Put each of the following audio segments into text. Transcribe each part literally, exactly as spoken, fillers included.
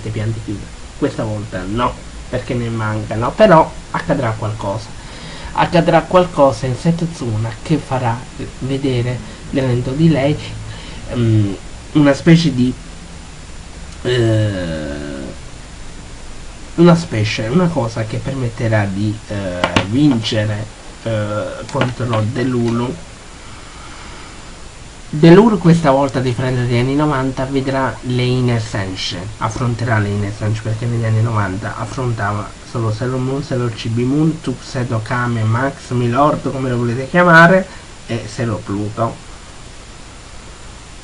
queste piante chiuse. Questa volta no, perché ne mancano, però accadrà qualcosa. Accadrà qualcosa in Setsuna che farà vedere dentro di lei um, una specie di... Uh, una specie, una cosa che permetterà di uh, vincere uh, contro Deluro. Deluro questa volta, differente dagli anni novanta, vedrà le Inner Senshi, affronterà le Inner Senshi, perché negli anni novanta affrontava solo Sailor Moon, Sailor Chibi Moon, Tuxedo Kamen, Max, Milord, come lo volete chiamare, e Sailor Pluto.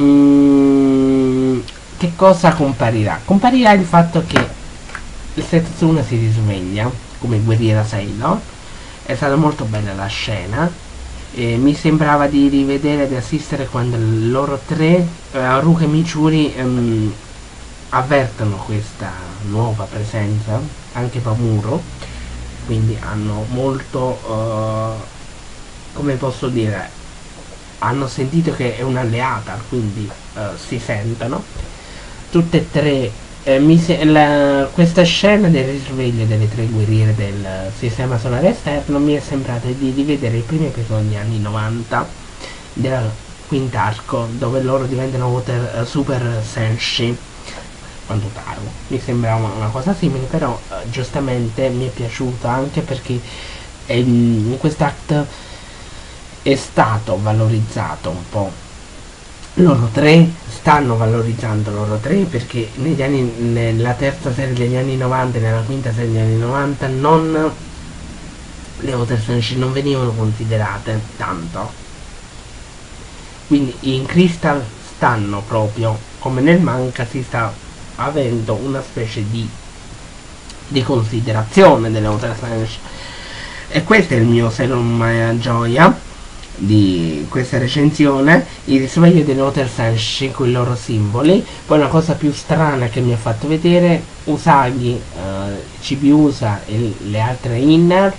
Mm, che cosa comparirà? Comparirà il fatto che il Setsuna si risveglia come guerriera Sailor. È stata molto bella la scena. Eh, mi sembrava di rivedere ed assistere quando loro tre, eh, Ruke e Michuri, ehm, avvertono questa nuova presenza, anche Pamuro, quindi hanno molto, eh, come posso dire, hanno sentito che è un'alleata, quindi eh, si sentono, tutte e tre, eh, mi se la, questa scena del risveglio delle tre guerriere del sistema solare esterno mi è sembrato di rivedere i primi episodi degli anni novanta del Quintarco, dove loro diventano water, uh, Super Senshi, quanto taro. Mi sembrava una cosa simile, però uh, giustamente mi è piaciuta, anche perché ehm, in quest'act è stato valorizzato un po'. Loro tre stanno valorizzando loro tre, perché negli anni, nella terza serie degli anni novanta e nella quinta serie degli anni novanta non, le Outer Senshi non venivano considerate tanto. Quindi in Crystal stanno proprio, come nel manga, si sta avendo una specie di, di considerazione delle Outer Senshi. E questo è il mio Sailor Maya Gioia di questa recensione, il risveglio delle Outer Senshi con i loro simboli. Poi una cosa più strana che mi ha fatto vedere Usagi, eh, Chibiusa e le altre Inner,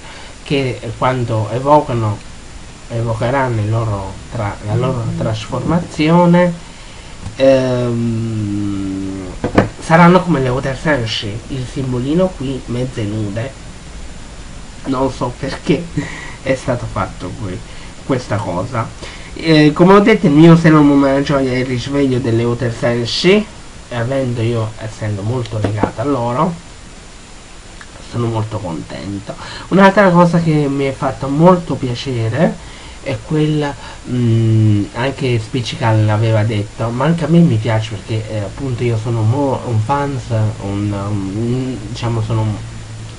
che quando evocano evocheranno il loro tra, la loro trasformazione, ehm, saranno come le Outer Senshi, il simbolino qui mezze nude. Non so perché è stato fatto qui questa cosa. Eh, come ho detto, il mio Sailor Moon Gioia è il risveglio delle Outer Senshi, avendo io, essendo molto legata a loro, sono molto contento. Un'altra cosa che mi è fatto molto piacere è quella, mh, anche Spiccical l'aveva detto, ma anche a me mi piace, perché eh, appunto io sono mo un fans, un, um, diciamo sono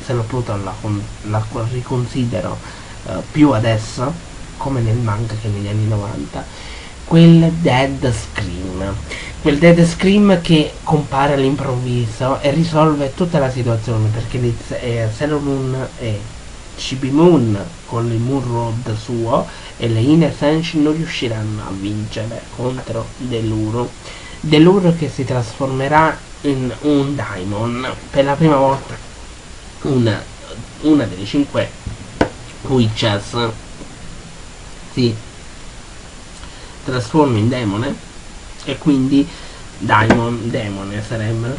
Sailor Pluto la, la riconsidero uh, più adesso, come nel manga che negli anni novanta, quel Dead Scream, quel Dead Scream che compare all'improvviso e risolve tutta la situazione, perché Litz è Sailor Moon e Chibi Moon con il Moon Road suo e le Inner Senshi non riusciranno a vincere contro Deluro. Deluro che si trasformerà in un Daimon per la prima volta, una, una delle cinque Witches si trasforma in demone, e quindi Daimon, demone sarebbero.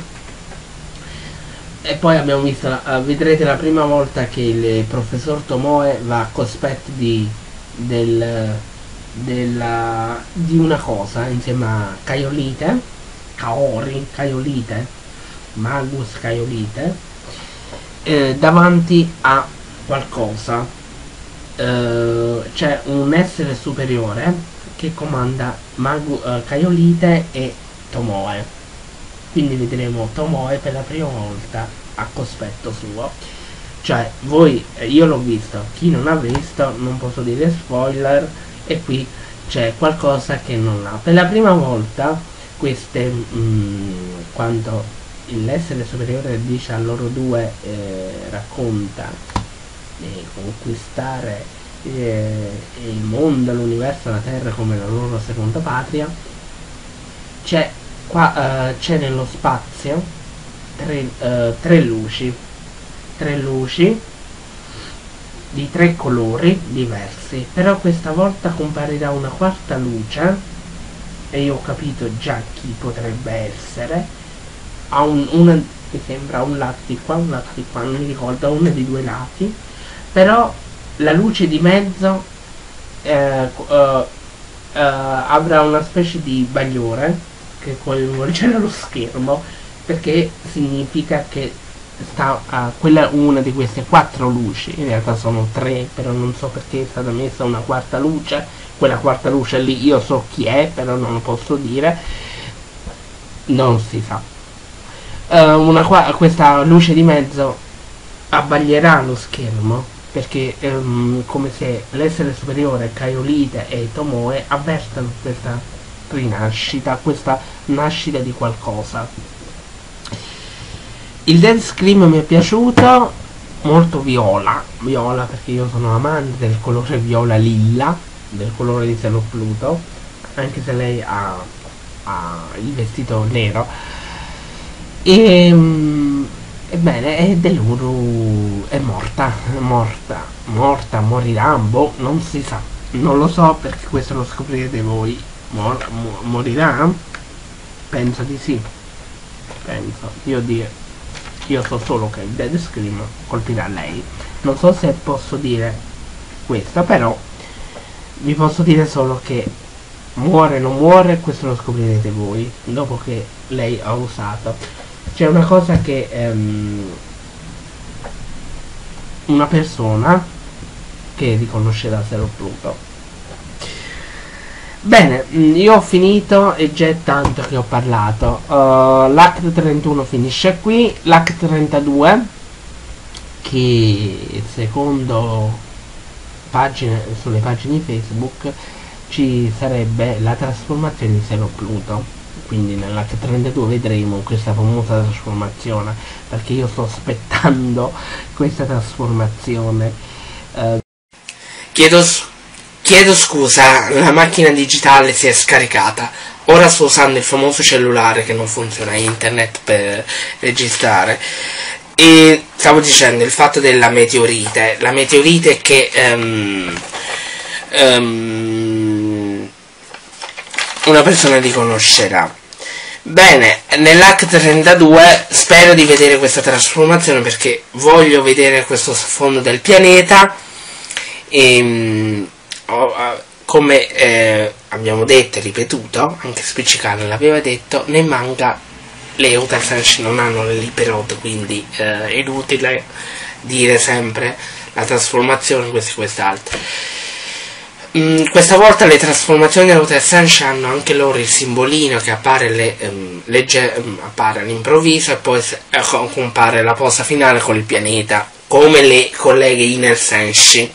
E poi abbiamo visto, uh, vedrete la prima volta che il professor Tomoe va a cospetto di, del, della, di una cosa insieme a Kaiolite, Kaori, Kaiolite, Magus Kaiolite, eh, davanti a qualcosa. Uh, c'è un essere superiore che comanda Magu, uh, Kaiolite e Tomoe, quindi vedremo Tomoe per la prima volta a cospetto suo. Cioè, voi, io l'ho visto, chi non l'ha visto non posso dire spoiler, e qui c'è qualcosa che non ha. Per la prima volta queste, mh, quando l'essere superiore dice a loro due, eh, racconta e conquistare eh, il mondo, l'universo, la terra come la loro seconda patria, c'è qua, eh, c'è nello spazio tre, eh, tre luci tre luci di tre colori diversi, però questa volta comparirà una quarta luce, e io ho capito già chi potrebbe essere. Ha un, una che sembra un lato di qua, un lato di qua, non mi ricordo, uno dei due lati, però la luce di mezzo eh, uh, uh, avrà una specie di bagliore che coinvolgerà lo schermo, perché significa che sta a quella, una di queste quattro luci, in realtà sono tre, però non so perché è stata messa una quarta luce, quella quarta luce lì io so chi è, però non lo posso dire, non si sa. Uh, una qua, questa luce di mezzo abbaglierà lo schermo, perché um, come se l'essere superiore, Kaiolite e Tomoe, avvertano questa rinascita, questa nascita di qualcosa. Il Dead Scream mi è piaciuto, molto viola, viola perché io sono amante del colore viola lilla, del colore di Sailor Pluto, anche se lei ha, ha il vestito nero. E, ebbene, e Deluro è morta, è morta, morta, morirà, boh, non si sa, non lo so perché questo lo scoprirete voi. Mor, mor, morirà? Penso di sì, penso, io dire. Io so solo che il Dead Scream colpirà lei. Non so se posso dire questa, però vi posso dire solo che muore o non muore, questo lo scoprirete voi dopo che lei ha usato. C'è una cosa che um, una persona che riconoscerà Sailor Pluto. Bene, io ho finito e già è tanto che ho parlato. uh, L'Act trentuno finisce qui. L'Act trentadue, che secondo pagine, sulle pagine di Facebook, ci sarebbe la trasformazione di Sailor Pluto. Quindi nell'Act trentadue vedremo questa famosa trasformazione, perché io sto aspettando questa trasformazione. uh. Chiedo scusa. Chiedo scusa, la macchina digitale si è scaricata. Ora sto usando il famoso cellulare che non funziona internet per registrare. E stavo dicendo il fatto della meteorite. La meteorite che... Um, um, una persona riconoscerà. Bene, nell'Act trentadue spero di vedere questa trasformazione, perché voglio vedere questo sfondo del pianeta. E... come eh, abbiamo detto e ripetuto, anche Spiccicano l'aveva detto, nei manga le Outer Senshi non hanno le liberote, quindi eh, è inutile dire sempre la trasformazione, questo e quest'altro. Mm, questa volta le trasformazioni delle Outer Senshi hanno anche loro il simbolino che appare, le, um, legge, um, appare all'improvviso, e poi eh, compare la posa finale con il pianeta, come le colleghe Inner Senshi.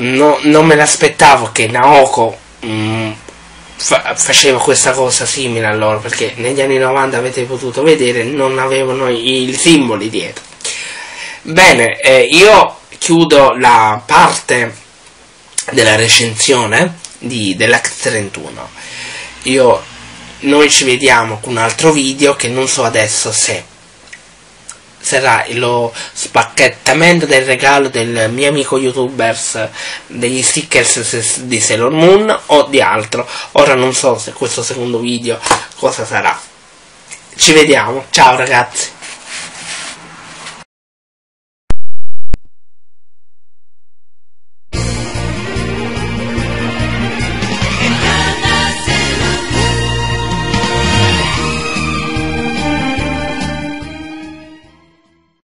No, non me l'aspettavo che Naoko mh, fa faceva questa cosa simile a loro, perché negli anni novanta, avete potuto vedere, non avevano i, i simboli dietro. Bene, eh, io chiudo la parte della recensione dell'Act trentuno. Io, noi ci vediamo con un altro video che non so adesso se sarà lo spacchettamento del regalo del mio amico youtubers degli stickers di Sailor Moon o di altro. Ora non so se questo secondo video cosa sarà. Ci vediamo, ciao ragazzi.